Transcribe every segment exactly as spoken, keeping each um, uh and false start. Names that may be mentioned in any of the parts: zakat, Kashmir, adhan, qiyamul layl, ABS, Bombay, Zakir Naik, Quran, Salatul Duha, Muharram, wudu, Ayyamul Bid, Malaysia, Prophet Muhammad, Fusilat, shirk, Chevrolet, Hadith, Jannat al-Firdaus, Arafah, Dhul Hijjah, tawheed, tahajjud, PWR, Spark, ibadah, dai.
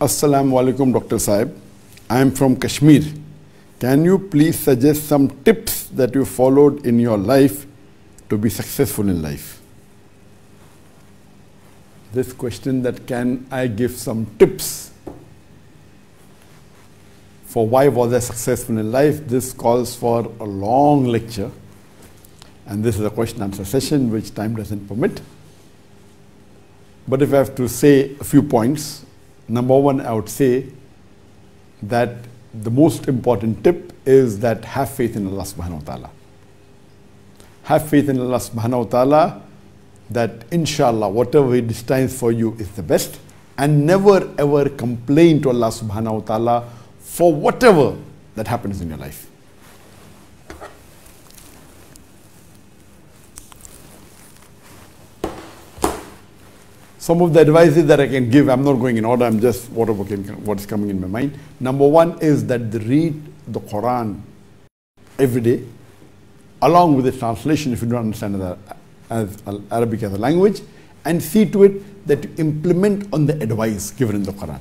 Assalamu alaikum, Doctor Sahib. I am from Kashmir. Can you please suggest some tips that you followed in your life to be successful in life? This question, that can I give some tips for why was I successful in life, this calls for a long lecture. And this is a question answer session which time doesn't permit. But if I have to say a few points, number one, I would say that the most important tip is that have faith in Allah subhanahu wa ta'ala. Have faith in Allah subhanahu wa ta'ala that inshallah whatever He destines for you is the best, and never ever complain to Allah subhanahu wa ta'ala for whatever that happens in your life. Some of the advices that I can give, I'm not going in order, I'm just whatever came, what is coming in my mind. Number one is that the read the Quran every day, along with the translation if you don't understand that as Arabic as a language, and see to it that you implement on the advice given in the Quran.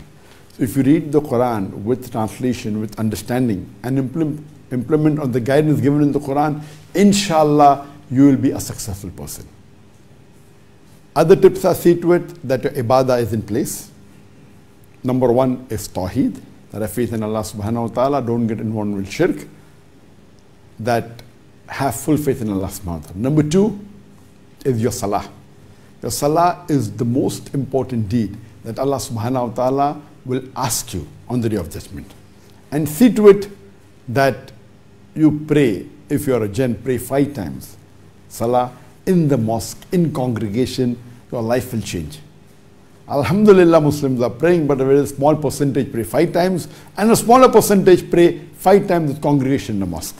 So if you read the Quran with translation, with understanding, and implement, implement on the guidance given in the Quran, inshallah, you will be a successful person. Other tips are, see to it that your ibadah is in place. Number one is tawheed, that have faith in Allah subhanahu wa ta'ala, don't get involved with shirk, that have full faith in Allah subhanahu wa ta'ala. Number two is your salah. Your salah is the most important deed that Allah subhanahu wa ta'ala will ask you on the day of judgment. And see to it that you pray, if you are a jinn, pray five times salah in the mosque, in congregation. Your life will change. Alhamdulillah, Muslims are praying, but a very small percentage pray five times, and a smaller percentage pray five times with congregation in the mosque.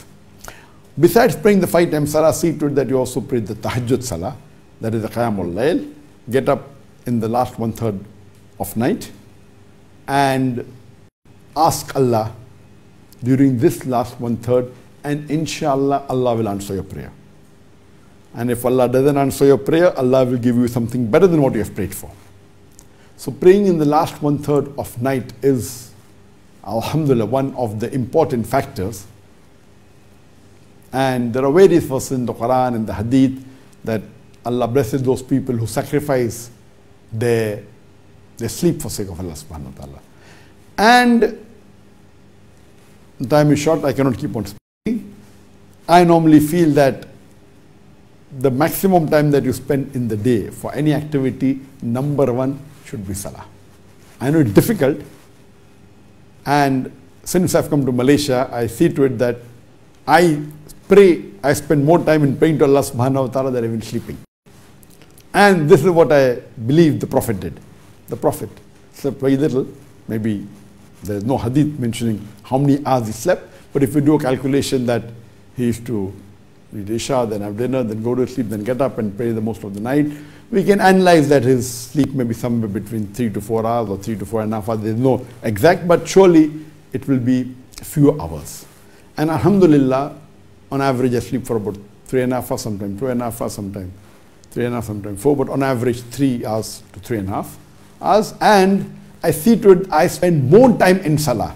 Besides praying the five times salah, see to it that you also pray the tahajjud salah, that is the qiyamul layl, get up in the last one third of night, and ask Allah during this last one third, and inshallah Allah will answer your prayer. And if Allah doesn't answer your prayer, Allah will give you something better than what you have prayed for. So praying in the last one-third of night is, alhamdulillah, one of the important factors. And there are various verses in the Quran and the Hadith that Allah blesses those people who sacrifice their, their sleep for the sake of Allah subhanahu wa ta'ala. And the time is short, I cannot keep on speaking. I normally feel that the maximum time that you spend in the day for any activity, number one, should be salah. I know it's difficult, and since I've come to Malaysia, I see to it that I pray, I spend more time in praying to Allah subhanahu wa ta'ala than even sleeping. And this is what I believe the Prophet did. The Prophet slept very little. Maybe there's no hadith mentioning how many hours he slept, but if you do a calculation that he used to read Isha, then have dinner, then go to sleep, then get up and pray the most of the night, we can analyze that his sleep may be somewhere between three to four hours or three to four and a half hours. There is no exact, but surely it will be few hours. And alhamdulillah, on average I sleep for about three and a half hours, sometimes two and a half hours, sometimes three and a half, sometimes four, but on average three hours to three and a half hours. And I see to it, I spend more time in salah.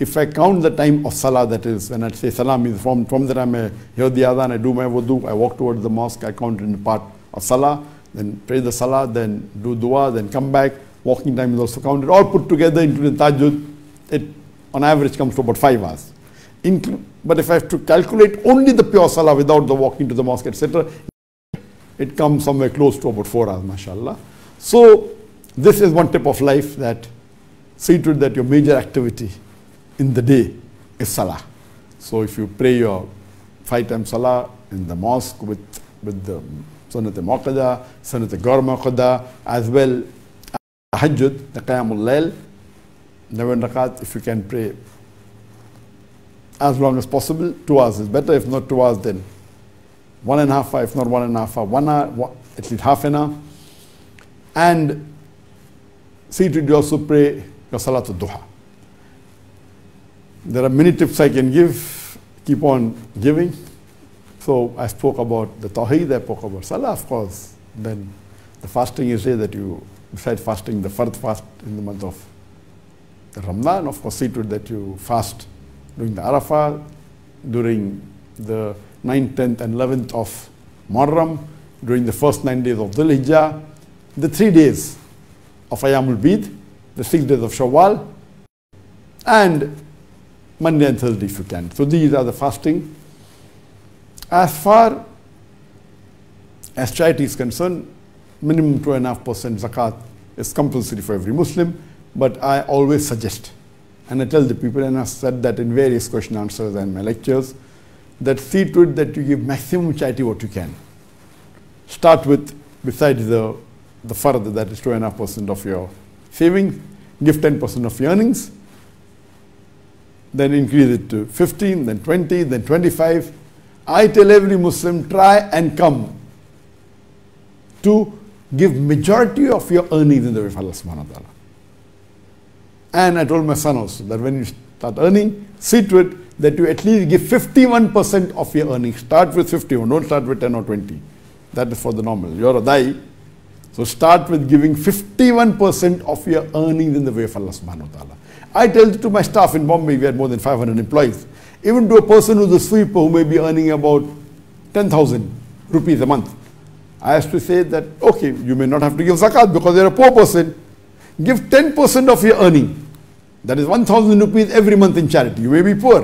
If I count the time of salah, that is, when I say salah means from, from the time I hear the adhan, I do my wudu, I walk towards the mosque, I count in the part of salah, then pray the salah, then do dua, then come back, walking time is also counted, all put together into the tahajjud, it on average comes to about five hours. Inclu but if I have to calculate only the pure salah without the walking to the mosque, et cetera, it comes somewhere close to about four hours, mashallah. So, this is one tip of life, that see to it that your major activity in the day is salah. So if you pray your five times salah in the mosque with, with the Sunnat Muqadda, Sunnat Ghar Muqadda, as well as tahajjud, the Qiyamul Layl, Nawan Rakat, if you can pray as long as possible, two hours is better. If not two hours, then one and a half hour, if not one and a half hour, one hour, one, at least half an hour. And see to it you also pray your Salatul Duha. There are many tips I can give, keep on giving. So I spoke about the tawheed, I spoke about salah, of course. Then the fasting is there, that you, besides fasting, the fard fast in the month of the Ramadan, of course, see to it that you fast during the Arafah, during the ninth, tenth and eleventh of Muharram, during the first nine days of Dhul Hijjah, the three days of Ayyamul Bid, the six days of Shawwal, and Monday and Thursday if you can. So these are the fasting. As far as charity is concerned, minimum two and a half percent zakat is compulsory for every Muslim, but I always suggest, and I tell the people, and I've said that in various question answers and my lectures, that see to it that you give maximum charity what you can. Start with, besides the, the fard, that is two point five percent of your savings, give ten percent of your earnings, then increase it to fifteen, then twenty, then twenty-five. I tell every Muslim, try and come to give majority of your earnings in the way of Allah subhanahu wa ta'ala. And I told my son also that when you start earning, see to it that you at least give fifty-one percent of your earnings. Start with fifty-one, don't start with ten or twenty. That is for the normal. You are a dai. So start with giving fifty-one percent of your earnings in the way of Allah subhanahu wa ta'ala. I tell it to my staff in Bombay, we had more than five hundred employees. Even to a person who is a sweeper who may be earning about ten thousand rupees a month, I have to say that, okay, you may not have to give zakat because you are a poor person. Give ten percent of your earning. That is one thousand rupees every month in charity. You may be poor.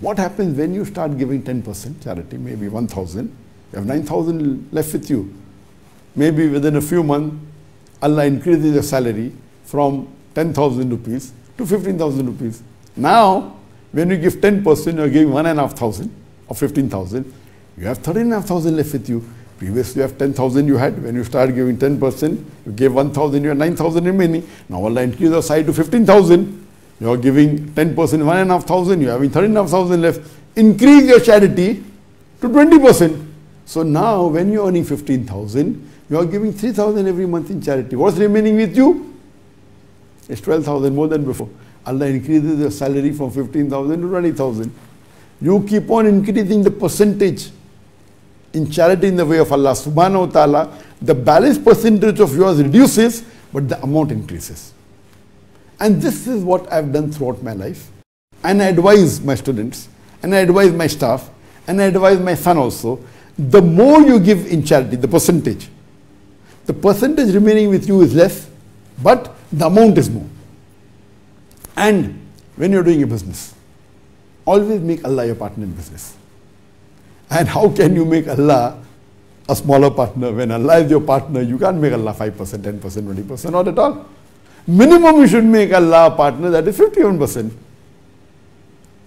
What happens when you start giving ten percent charity? Maybe one thousand. You have nine thousand left with you. Maybe within a few months, Allah increases your salary from ten thousand rupees to fifteen thousand rupees. Now, when you give ten percent, you are giving one and a half thousand or fifteen thousand. You have thirteen and a half thousand left with you. Previously, you have ten thousand you had. When you start giving ten percent, you gave one thousand, you have nine thousand remaining. Now Allah increase your side to fifteen thousand. You are giving ten percent, one and a half thousand. You are having thirteen and a half thousand left. Increase your charity to twenty percent. So now, when you are earning fifteen thousand, you are giving three thousand every month in charity. What's remaining with you? It's twelve thousand more than before. Allah increases your salary from fifteen thousand to twenty thousand. You keep on increasing the percentage in charity in the way of Allah subhanahu wa ta'ala. The balance percentage of yours reduces, but the amount increases. And this is what I've done throughout my life. And I advise my students, and I advise my staff, and I advise my son also. The more you give in charity, the percentage, the percentage remaining with you is less, but the amount is more. And when you're doing a business, always make Allah your partner in business. And how can you make Allah a smaller partner when Allah is your partner? You can't make Allah five percent, ten percent, twenty percent, not at all. Minimum you should make Allah a partner, that is fifty-one percent.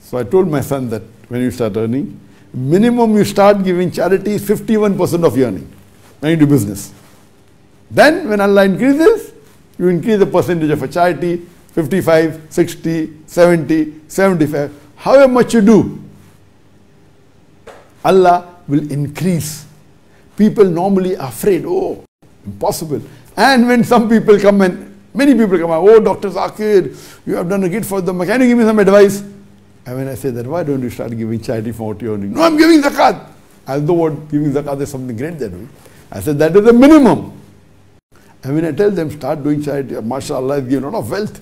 So I told my son that when you start earning, minimum you start giving charity is fifty-one percent of your earning when you do business. Then when Allah increases, you increase the percentage of a charity, fifty-five, sixty, seventy, seventy-five, however much you do, Allah will increase. People normally are afraid, oh, impossible. And when some people come and many people come, oh, Doctor Zakir, you have done a gift for them, can you give me some advice? And when I say that, why don't you start giving charity for what you're earning? No, I'm giving zakat. As though what giving zakat is something great that way. I said that is the minimum. And when I tell them, start doing charity, mashallah, give a lot of wealth.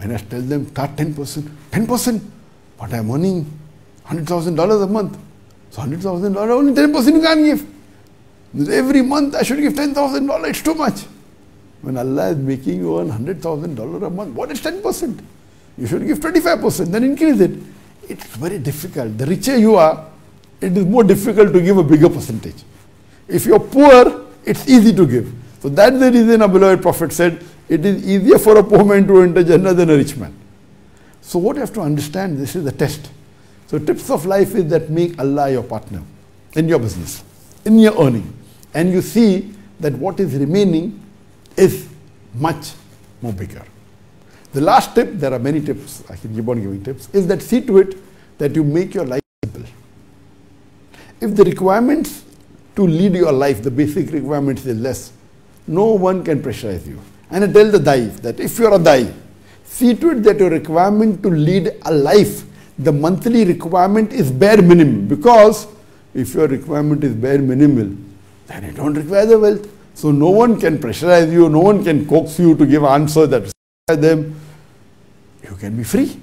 And I tell them, start ten percent. ten percent? But I'm earning one hundred thousand dollars a month. So one hundred thousand dollars, only ten percent you can't give. Every month I should give ten thousand dollars, it's too much. When Allah is making you earn one hundred thousand dollars a month, what is ten percent? You should give twenty-five percent, then increase it. It's very difficult. The richer you are, it is more difficult to give a bigger percentage. If you're poor, it's easy to give. So that's the reason our beloved Prophet said, it is easier for a poor man to enter Jannah than a rich man. So what you have to understand, this is a test. So tips of life is that make Allah your partner in your business, in your earning. And you see that what is remaining is much more bigger. The last tip, there are many tips, I can keep on giving tips, is that see to it that you make your life simple. If the requirements to lead your life, the basic requirements is less, no one can pressurize you. And I tell the dai that if you are a dai, see to it that your requirement to lead a life, the monthly requirement is bare minimum, because if your requirement is bare minimal, then you don't require the wealth. So no one can pressurize you, no one can coax you to give answer that satisfies them. you can be free.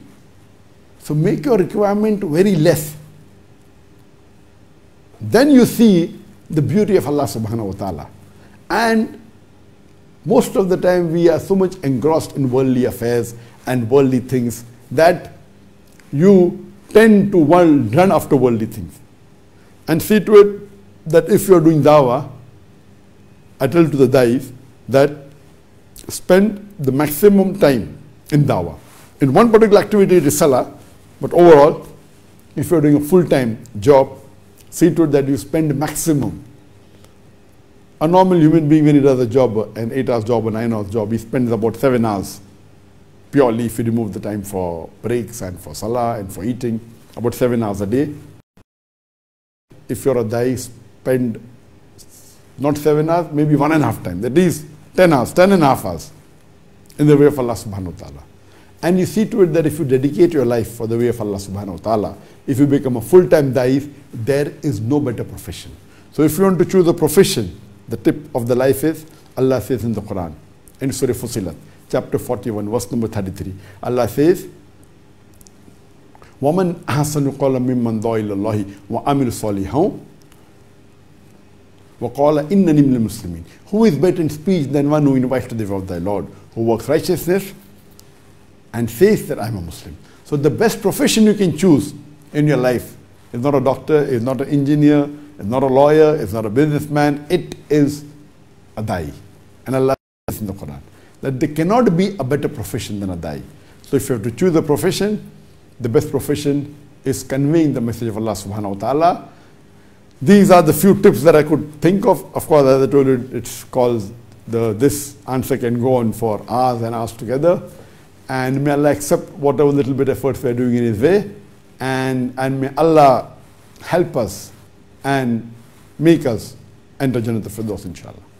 So make your requirement very less. Then you see the beauty of Allah subhanahu wa ta'ala. And most of the time we are so much engrossed in worldly affairs and worldly things that you tend to run after worldly things. And see to it that if you are doing dawah, I tell to the dais that spend the maximum time in dawah. In one particular activity it is salah, but overall if you are doing a full-time job, see to it that you spend maximum. A normal human being, when he does a job, an eight hours job, a nine hours job, he spends about seven hours purely if you remove the time for breaks and for salah and for eating, about seven hours a day. If you're a dai, spend not seven hours, maybe one and a half time, that is ten hours, ten and a half hours in the way of Allah subhanahu wa ta'ala. And you see to it that if you dedicate your life for the way of Allah subhanahu wa ta'ala, if you become a full-time daif, there is no better profession. So if you want to choose a profession, the tip of the life is, Allah says in the Quran, in Surah Fusilat, chapter forty-one, verse number thirty-three, Allah says, وَمَنْ أَحْسَنُ قَوْلًا مِمَّنْ دَعَا إِلَى اللَّهِ وَعَمِلَ صَالِحًا وَقَالَ إِنَّنِي مِنَ الْمُسْلِمِينَ. Who is better in speech than one who invites to the way of thy Lord, who works righteousness and says that I am a Muslim. So the best profession you can choose in your life is not a doctor, is not an engineer, is not a lawyer, is not a businessman, it is a da'i. And Allah says in the Quran that there cannot be a better profession than a da'i. So if you have to choose a profession, the best profession is conveying the message of Allah subhanahu wa ta'ala. These are the few tips that I could think of. Of course, as I told you, it's called the, this answer can go on for hours and hours together. And may Allah accept whatever little bit efforts we are doing in His way. And, and may Allah help us and make us enter Jannat al-Firdaus, inshallah.